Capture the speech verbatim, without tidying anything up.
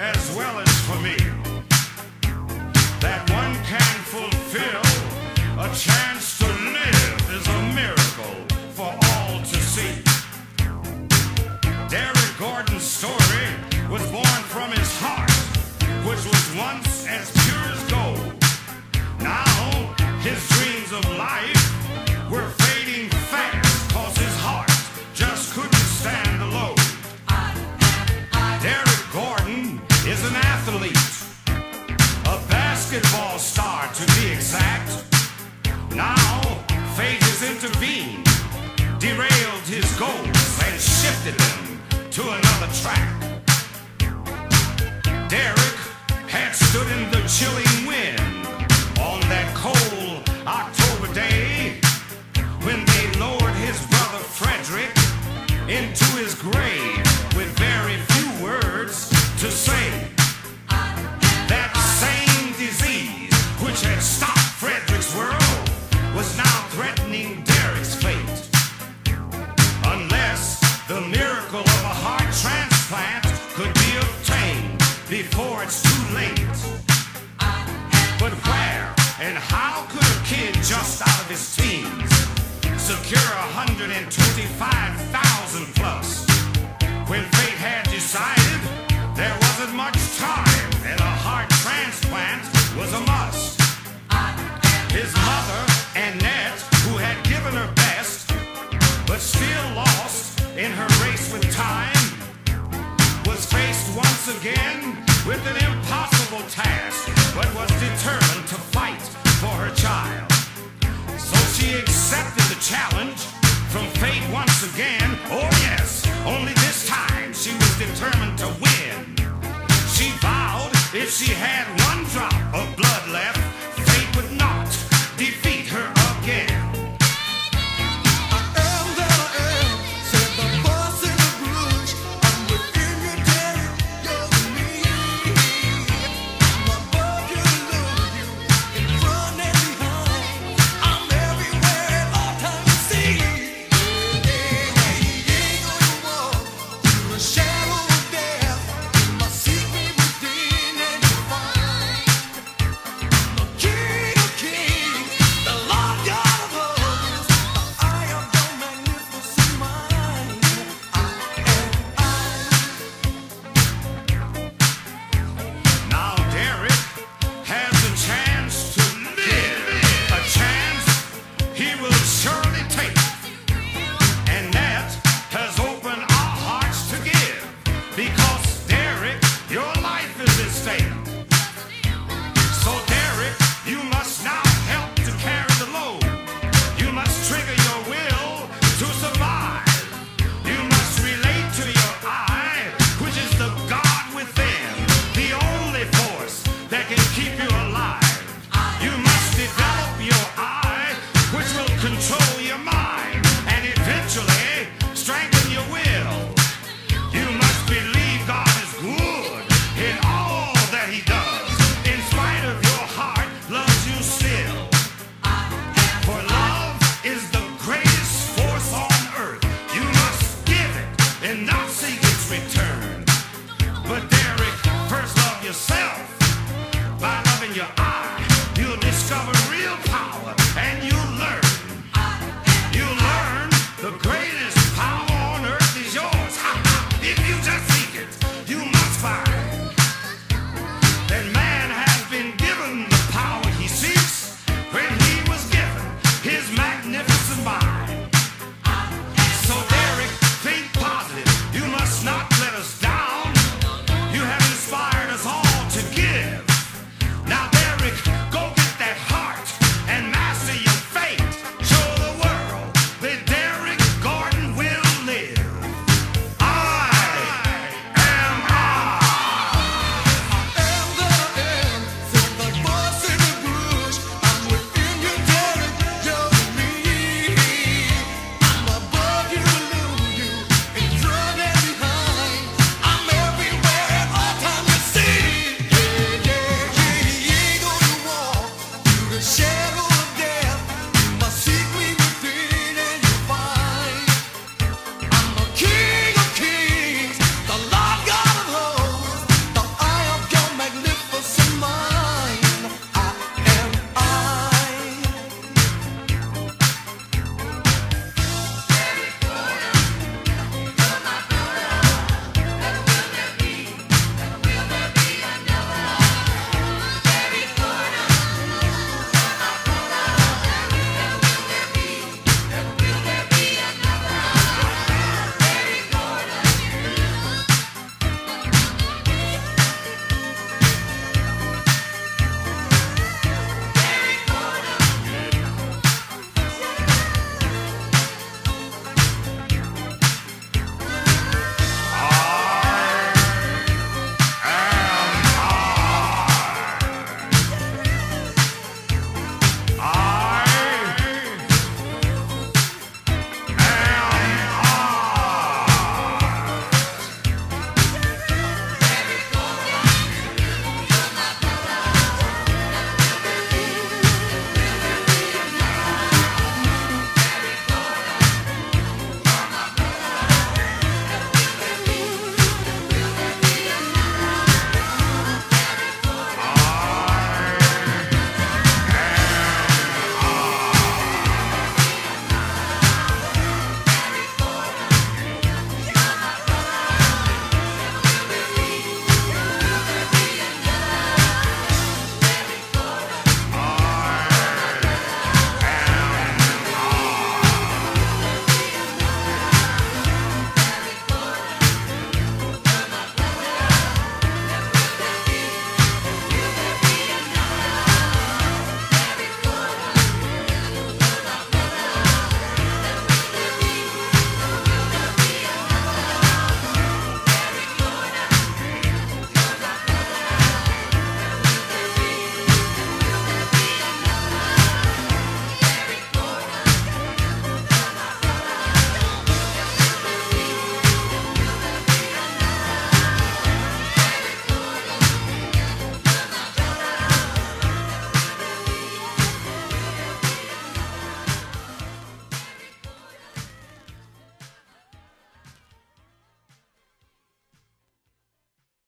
as well as for me, that one can fulfill a chance to live is a miracle for all to see. Derek Gordon's story was born from his heart, which was once as pure as gold. Now his dreams of life were fading fast, cause his heart just couldn't stand the load. Derek Gordon is an athlete, a basketball star to be exact. Now fate has intervened, derailed his goals and shifted them to another track. Derek had stood in the chilling wind on that cold October day when they lowered his brother Frederick into his grave with very few words to say. That same disease which had stopped Frederick's world was now threatening Derek's fate. Unless the miracle of a heart transplant could be obtained before it's too late. But where and how could a kid just out of his teens secure one hundred twenty-five thousand plus when fate had decided there wasn't much time and a heart transplant was a must? His mother, Annette, who had given her best, but still lost in her race with time, was faced once again with an impossible task, but was determined to fight for her child. So she accepted the challenge from fate once again. Oh yes, only this time she was determined to win. She vowed if she had one drop of blood